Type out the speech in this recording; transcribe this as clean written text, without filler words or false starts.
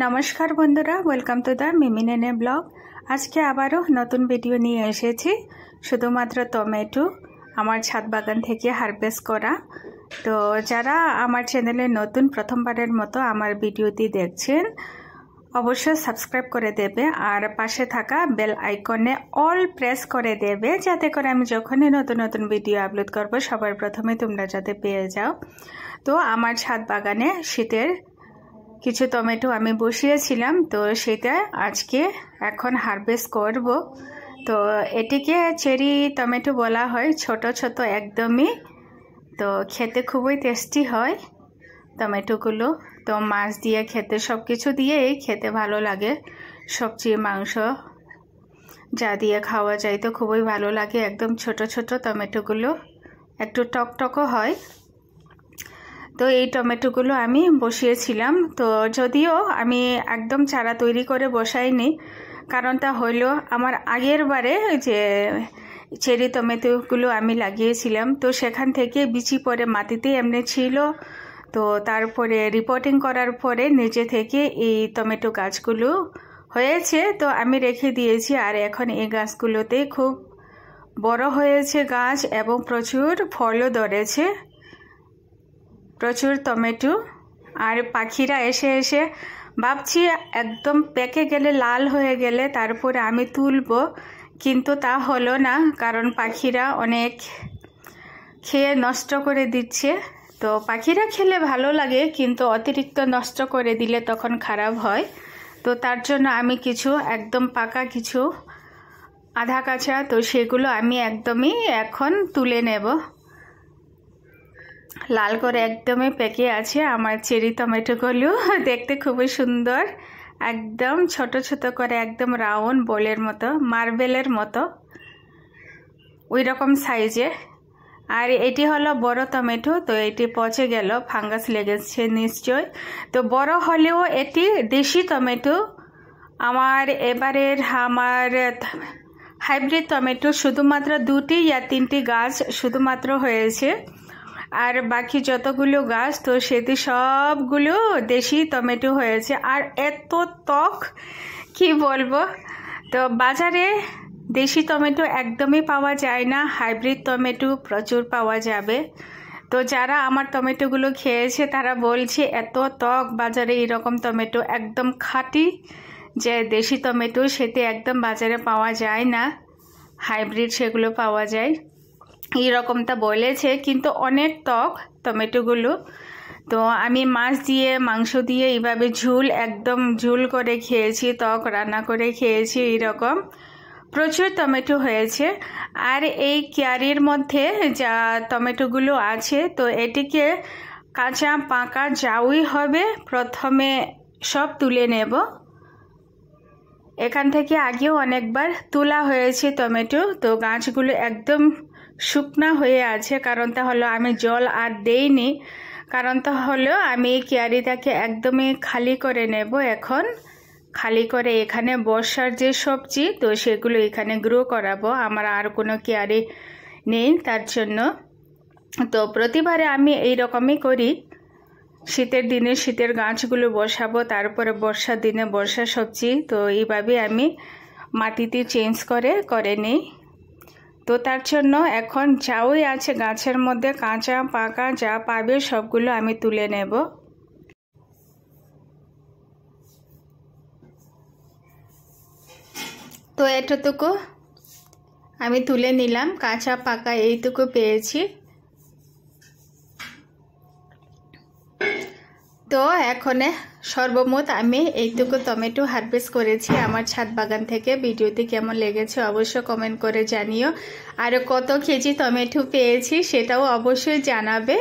नमस्कार बंधुरा welcome to the मिमिनेने ब्लॉग। आज के आबारो नतून भिडियो निये एसेछि। शुधुमात्र टमेटो आमार छाद बागान थेके हार्वेस्ट करा। तो जारा आमार चैनेले नतून प्रथमबारेर मतो आमार भिडियोटी देखछेन अवश्य सबस्क्राइब करे देबे आर पाशे थाका बेल आइकने अल प्रेस करे देबे जाते करे आमि जखोनई नतून नतून भिडियो आपलोड करब सबार प्रथमे तोमरा जाते पेये जाओ। तो आमार छाद बागाने शीतेर किछु टमेटो आमी बसिएছিলাম तो सेटा आज के एखन हार्वेस्ट करब। तो एटिके चेरी टमेटो बला हय, छोटो छोटो एकदम ही तो खेते खूब टेस्टी हय टमेटोगुलो। तो माछ दिए खेते सब किछु दिए खेते भालो लागे, सब्जी मांस जा दिए खावा जाए तो खूब भालो लागे। एकदम छोटो छोटो टमेटोगुलो एकटु टकटको हय। तो ये टमेटोगुलो आमी बसिएছিলাম। तो जदिओ आमी एकदम चारा तैरी करे बसाइनि, कारणटा हलो आमार आगेर बारे जे चेरी टमेटोगुलो आमी लागिएছিলাম तो सेखान थेके बिची पड़े माटिते एमनि छिलो। तो तारपरे रिपोर्टिंग करार परे निजे थेके ए टमेटो गाछगुलो हयेछे तो आमी रेखे दिएछि। आर एखन ए गाछगुलोते खूब बड़ो हयेछे गाछ एबं प्रचुर फलও धरेছে, प्रचुर टमेटो। और पाखिरा एसे एसे भाबछि एकदम पेके गेले लाल होये गेले तारपरे आमी तुलबो, किन्तु ता हलो ना, कारण पाखिरा अनेक खेये नष्ट करे दिच्छे। तो पाखिरा खेले भालो लागे किन्तु अतिरिक्त नष्ट करे दिले तखन खराब हय। तो तार जोन्नो आमी किछु एकदम पाका किछु आधा काचा तो सेगुलो आमी एकदमई एखन तुले नेब। लाल करे एकदम पेके आछे आमार चेरी टमेटोगुलो, देखते खूब सुंदर एकदम छोटो छोटो करे एकदम राउंड बलेर मतो मार्बलेर मतो ओई रकम साइजे। और एटी हलो बड़ो टमेटो। तो एटी पचे गेल, फांगास लेगेछे निश्चय। तो बड़ो हलेओ एटी देशी टमेटो। आमार एबारेर आमार हाइब्रिड टमेटो शुधुमात्र दुटी या तीनटी गाछ शुधुमात्र हयेछे और बाकी जतगुलो गाछ तो सेटी सबगुलो देशी टमेटो हयेछे। और एतो टक कि बोलबो, तो बाजारे देशी टमेटो एकदमई पावा जाय ना, हाइब्रिड टमेटो प्रचुर पावा जाबे। तो जारा आमार टमेटोगुलो खेयेछे तारा बोलछे एतो टक, बाजारे एई रकम टमेटो एकदम खाटी जे देशी टमेटो सेटी एकदम बाजारे पावा जाय ना, हाइब्रिड सेगुलो पावा जाय। এই রকমটা বলেছে কিন্তু অনেক টক টমেটোগুলো। তো আমি মাছ দিয়ে মাংস দিয়ে এইভাবে ঝোল একদম ঝোল করে খেয়েছি, টক রান্না করে খেয়েছি। এই রকম প্রচুর টমেটো হয়েছে। আর এই ক্যারির মধ্যে যা টমেটোগুলো আছে তো এটিকে কাঁচা পাকা যাওই হবে প্রথমে সব তুলে নেব। এখান থেকে আগেও অনেকবার তোলা হয়েছে টমেটো। তো গাছগুলো একদম শুকনা হয়ে আছে, কারণটা হলো আমি জল আর দেইনি। কারণটা হলো আমি ক্যারিটাকে একদমই খালি করে নেব। এখন খালি করে এখানে বর্ষার যে সবজি তো সেগুলো এখানে গ্রো করাবো। আমার আর কোনো ক্যারি নেই তার জন্য। তো প্রতিবারে আমি এই রকমই করি, শীতের দিনে শীতের গাছগুলো বসাবো, তারপরে বর্ষার দিনে বর্ষা সবজি। তো এইভাবে আমি মাটিতে চেঞ্জ করে করে নেই। তো তার জন্য এখন যাওই আছে গাছের মধ্যে কাঁচা পাকা যা পাবে সবগুলো আমি তুলে নেব। তো এতটুকু আমি তুলে নিলাম, কাঁচা পাকা এইটুকু পেয়েছি। তো এখন সর্বমোট আমি এইটুকু টমেটো হারভেস্ট করেছি আমার ছাদ বাগান থেকে। ভিডিওটি কেমন লেগেছে অবশ্যই কমেন্ট করে জানিও। আর কত কেজি টমেটো পেয়েছি সেটাও অবশ্যই জানাবে।